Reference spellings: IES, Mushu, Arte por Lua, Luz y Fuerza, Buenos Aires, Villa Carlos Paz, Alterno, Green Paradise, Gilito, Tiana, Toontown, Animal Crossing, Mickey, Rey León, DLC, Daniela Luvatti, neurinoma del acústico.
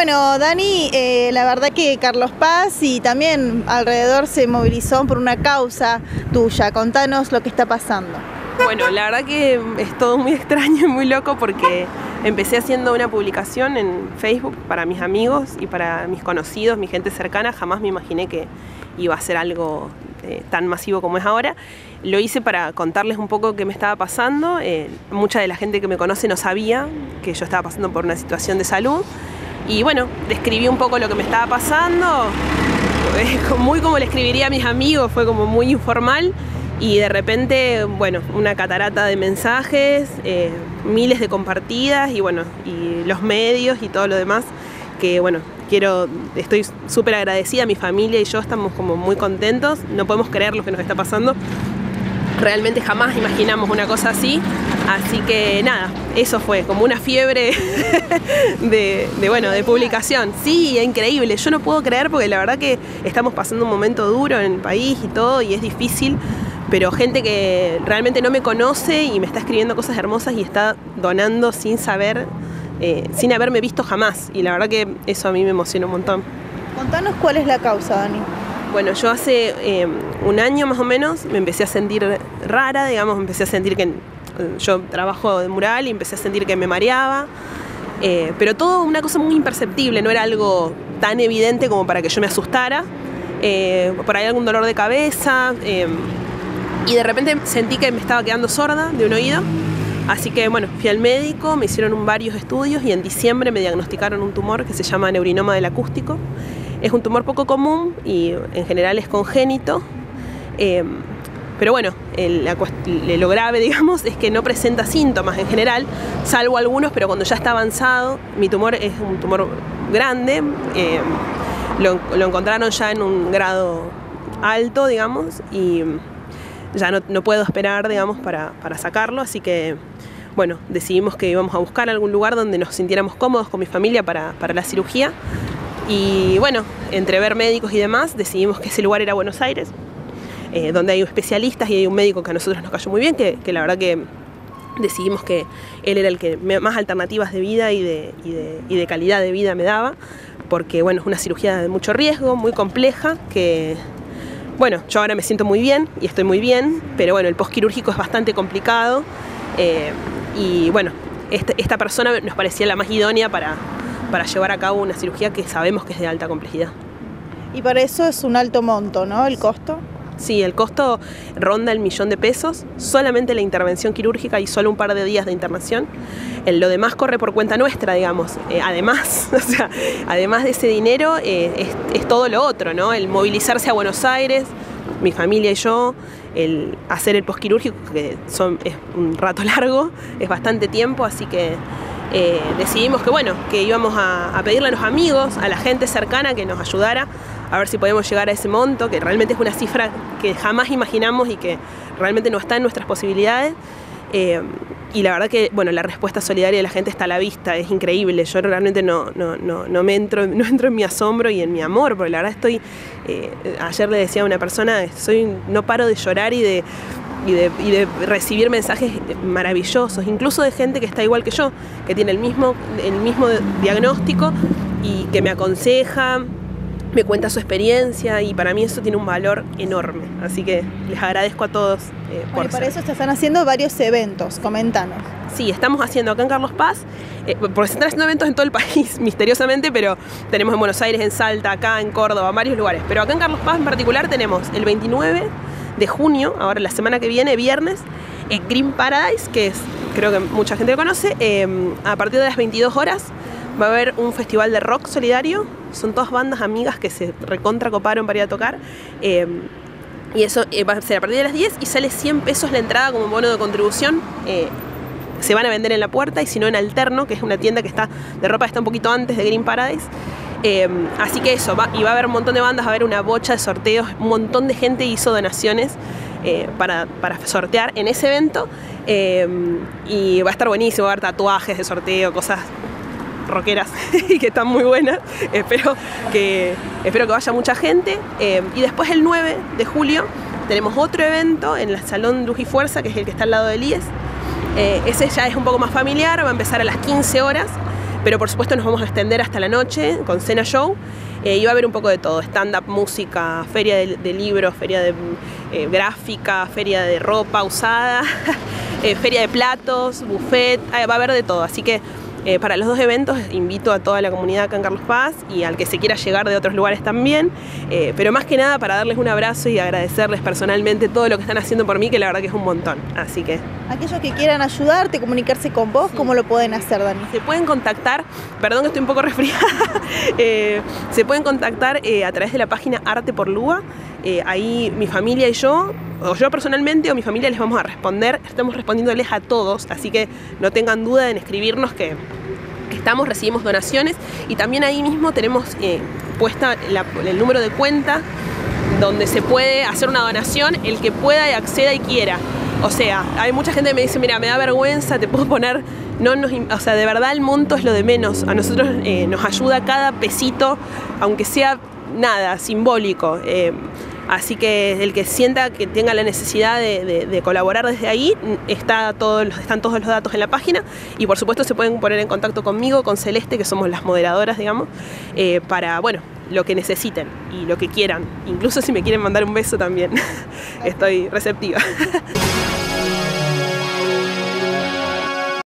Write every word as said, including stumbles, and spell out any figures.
Bueno, Dani, eh, la verdad que Carlos Paz y también alrededor se movilizó por una causa tuya. Contanos lo que está pasando. Bueno, la verdad que es todo muy extraño y muy loco porque empecé haciendo una publicación en Facebook para mis amigos y para mis conocidos, mi gente cercana. Jamás me imaginé que iba a ser algo eh, tan masivo como es ahora. Lo hice para contarles un poco qué me estaba pasando. Eh, mucha de la gente que me conoce no sabía que yo estaba pasando por una situación de salud. Y bueno, describí un poco lo que me estaba pasando, muy como le escribiría a mis amigos, fue como muy informal. Y de repente, bueno, una catarata de mensajes, eh, miles de compartidas y bueno, y los medios y todo lo demás. Que bueno, quiero, estoy súper agradecida, mi familia y yo estamos como muy contentos. No podemos creer lo que nos está pasando. Realmente jamás imaginamos una cosa así. Así que nada, eso fue como una fiebre de, de, bueno, de publicación. Sí, increíble. Yo no puedo creer porque la verdad que estamos pasando un momento duro en el país y todo y es difícil. Pero gente que realmente no me conoce y me está escribiendo cosas hermosas y está donando sin saber, eh, sin haberme visto jamás. Y la verdad que eso a mí me emociona un montón. Contanos cuál es la causa, Dani. Bueno, yo hace eh, un año más o menos me empecé a sentir rara, digamos, empecé a sentir que... Yo trabajo de mural y empecé a sentir que me mareaba, eh, pero todo una cosa muy imperceptible, no era algo tan evidente como para que yo me asustara. Eh, por ahí algún dolor de cabeza, eh, y de repente sentí que me estaba quedando sorda de un oído. Así que bueno, fui al médico, me hicieron varios estudios y en diciembre me diagnosticaron un tumor que se llama neurinoma del acústico. Es un tumor poco común y en general es congénito. Eh, Pero bueno, el, la, lo grave, digamos, es que no presenta síntomas en general, salvo algunos, pero cuando ya está avanzado, mi tumor es un tumor grande, eh, lo, lo encontraron ya en un grado alto, digamos, y ya no, no puedo esperar, digamos, para, para sacarlo, así que, bueno, decidimos que íbamos a buscar algún lugar donde nos sintiéramos cómodos con mi familia para, para la cirugía, y bueno, entre ver médicos y demás, decidimos que ese lugar era Buenos Aires, Eh, donde hay especialistas y hay un médico que a nosotros nos cayó muy bien, que, que la verdad que decidimos que él era el que más alternativas de vida y de, y de, y de calidad de vida me daba, porque bueno, es una cirugía de mucho riesgo, muy compleja, que bueno, yo ahora me siento muy bien y estoy muy bien, pero bueno, el postquirúrgico es bastante complicado eh, y bueno, esta, esta persona nos parecía la más idónea para, para llevar a cabo una cirugía que sabemos que es de alta complejidad. Y para eso es un alto monto, ¿no? ¿El costo? Sí, el costo ronda el millón de pesos, solamente la intervención quirúrgica y solo un par de días de internación. Lo demás corre por cuenta nuestra, digamos. Eh, además, o sea, además de ese dinero eh, es, es todo lo otro, ¿no? El movilizarse a Buenos Aires, mi familia y yo, el hacer el postquirúrgico, que son, es un rato largo, es bastante tiempo, así que eh, decidimos que, bueno, que íbamos a, a pedirle a los amigos, a la gente cercana que nos ayudara a ver si podemos llegar a ese monto, que realmente es una cifra que jamás imaginamos y que realmente no está en nuestras posibilidades. Eh, y la verdad que, bueno, la respuesta solidaria de la gente está a la vista, es increíble. Yo realmente no, no, no, no me entro, no entro en mi asombro y en mi amor, porque la verdad estoy... Eh, ayer le decía a una persona, soy, no paro de llorar y de, y, de, y de recibir mensajes maravillosos, incluso de gente que está igual que yo, que tiene el mismo, el mismo diagnóstico y que me aconseja, me cuenta su experiencia y para mí eso tiene un valor enorme. Así que les agradezco a todos eh, por bueno, y para ser. Eso se están haciendo varios eventos, comentanos. Sí, estamos haciendo acá en Carlos Paz, eh, porque se están haciendo eventos en todo el país, misteriosamente, pero tenemos en Buenos Aires, en Salta, acá en Córdoba, en varios lugares. Pero acá en Carlos Paz en particular tenemos el veintinueve de junio, ahora la semana que viene, viernes, en Green Paradise, que es, creo que mucha gente lo conoce, eh, a partir de las veintidós horas, va a haber un festival de rock solidario. Son todas bandas amigas que se recontra coparon para ir a tocar. Eh, y eso eh, va a ser a partir de las diez y sale cien pesos la entrada como bono de contribución. Eh, se van a vender en la puerta y si no en Alterno, que es una tienda que está de ropa que está un poquito antes de Green Paradise. Eh, así que eso, va, y va a haber un montón de bandas, va a haber una bocha de sorteos. Un montón de gente hizo donaciones eh, para, para sortear en ese evento. Eh, y va a estar buenísimo, va a haber tatuajes de sorteo, cosas... rockeras y que están muy buenas. Espero que, espero que vaya mucha gente. Eh, y después el nueve de julio tenemos otro evento en el Salón Luz y Fuerza, que es el que está al lado del I E S. Eh, ese ya es un poco más familiar, va a empezar a las quince horas. pero por supuesto nos vamos a extender hasta la noche con cena show, eh, y va a haber un poco de todo, stand-up, música, feria de, de libros, feria de eh, gráfica, feria de ropa usada, eh, feria de platos, buffet, eh, va a haber de todo, así que Eh, para los dos eventos invito a toda la comunidad acá en Carlos Paz y al que se quiera llegar de otros lugares también, eh, pero más que nada para darles un abrazo y agradecerles personalmente todo lo que están haciendo por mí, que la verdad que es un montón, así que... Aquellos que quieran ayudarte, comunicarse con vos, sí. ¿Cómo lo pueden hacer, Dani? Se pueden contactar, perdón que estoy un poco resfriada, eh, se pueden contactar eh, a través de la página Arte por Lua, eh, ahí mi familia y yo, o yo personalmente o mi familia les vamos a responder, estamos respondiéndoles a todos, así que no tengan duda en escribirnos que, que estamos, recibimos donaciones y también ahí mismo tenemos eh, puesta la, el número de cuenta donde se puede hacer una donación, el que pueda y acceda y quiera. O sea, hay mucha gente que me dice, mira, me da vergüenza, te puedo poner... No nos, o sea, de verdad el monto es lo de menos. A nosotros eh, nos ayuda cada pesito, aunque sea nada, simbólico. Eh, así que el que sienta que tenga la necesidad de, de, de colaborar desde ahí, está todo, están todos los datos en la página. Y por supuesto se pueden poner en contacto conmigo, con Celeste, que somos las moderadoras, digamos, eh, para, bueno... lo que necesiten y lo que quieran. Incluso si me quieren mandar un beso también, estoy receptiva.